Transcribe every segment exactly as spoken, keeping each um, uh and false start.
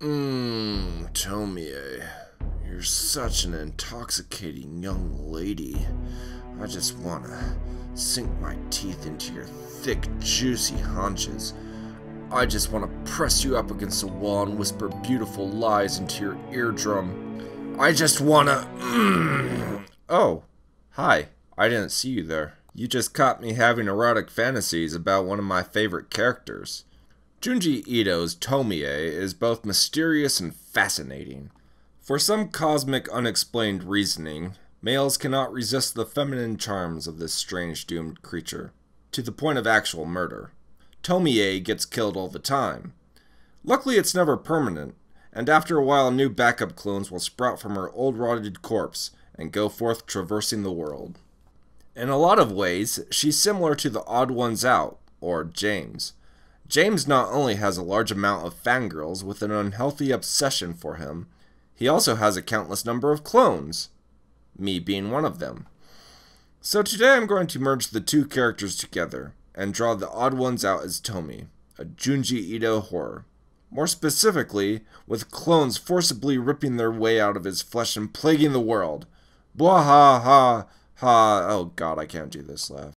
Mmm, Tomie, you're such an intoxicating young lady. I just wanna sink my teeth into your thick, juicy haunches. I just wanna press you up against the wall and whisper beautiful lies into your eardrum. I just wanna... Mm. Oh, hi. I didn't see you there. You just caught me having erotic fantasies about one of my favorite characters. Junji Ito's Tomie is both mysterious and fascinating. For some cosmic unexplained reasoning, males cannot resist the feminine charms of this strange doomed creature, to the point of actual murder. Tomie gets killed all the time. Luckily it's never permanent, and after a while new backup clones will sprout from her old rotted corpse and go forth traversing the world. In a lot of ways, she's similar to the Odd one sout, or James. James not only has a large amount of fangirls with an unhealthy obsession for him, he also has a countless number of clones, me being one of them. So today I'm going to merge the two characters together and draw the Odd one sout as Tomie, a Junji Ito horror. More specifically, with clones forcibly ripping their way out of his flesh and plaguing the world. Blah ha ha ha, oh god, I can't do this laugh.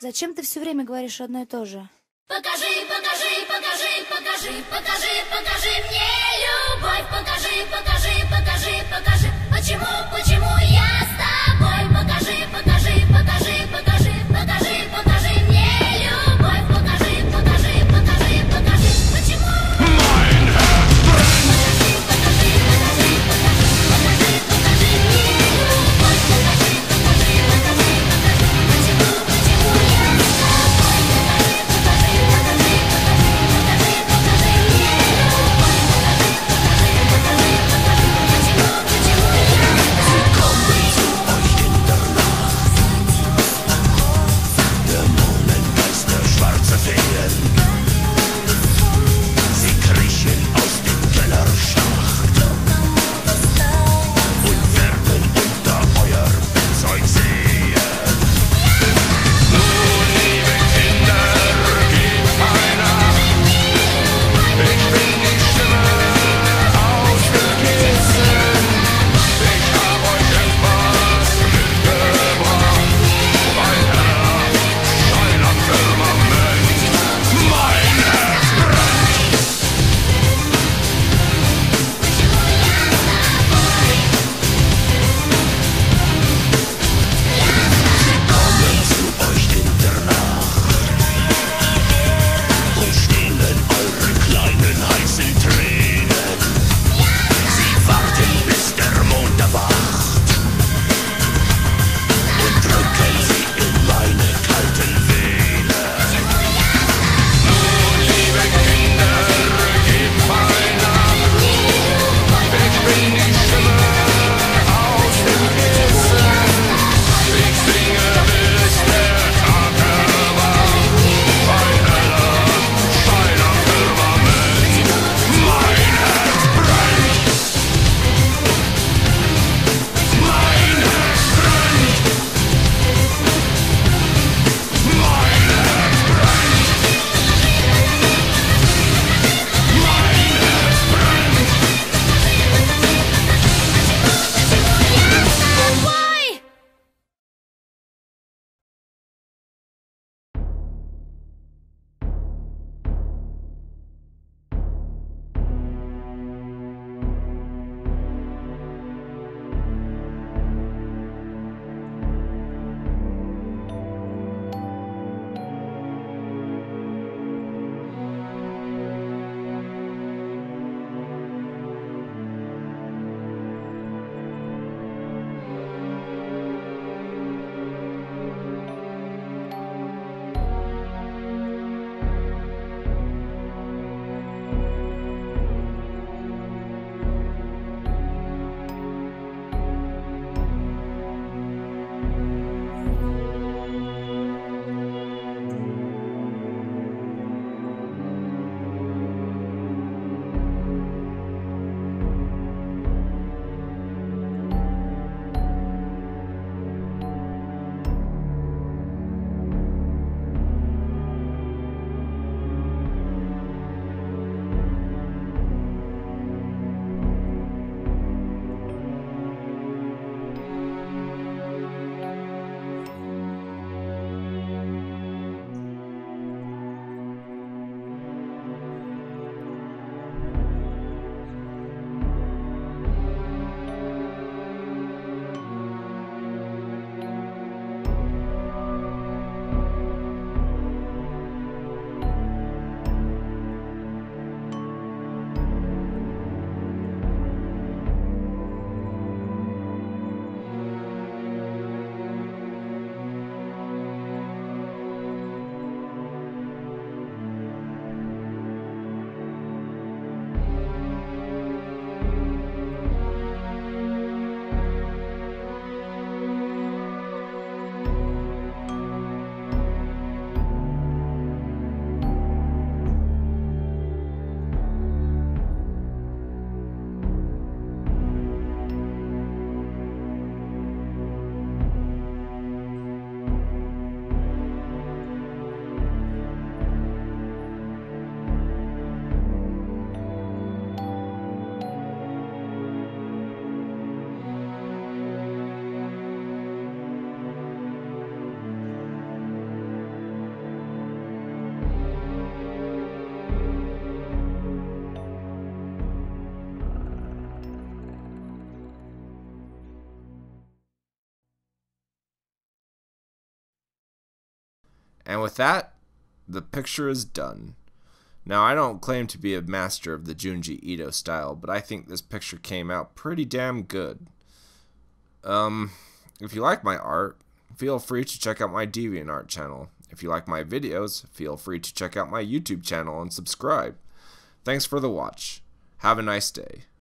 Зачем ты все время говоришь одно и то же? Покажи, покажи, покажи, покажи, покажи, покажи мне любовь, покажи, покажи, покажи, покажи, почему, почему я с тобой? Покажи, покажи, покажи, покажи, покажи, покажи мне любовь, покажи, покажи, покажи, покажи, почему? Покажи, покажи, покажи, покажи, покажи мне любовь, покажи, покажи, покажи, покажи, почему, почему я? Come on. And with that, the picture is done. Now, I don't claim to be a master of the Junji Ito style, but I think this picture came out pretty damn good. Um, if you like my art, feel free to check out my DeviantArt channel. If you like my videos, feel free to check out my YouTube channel and subscribe. Thanks for the watch. Have a nice day.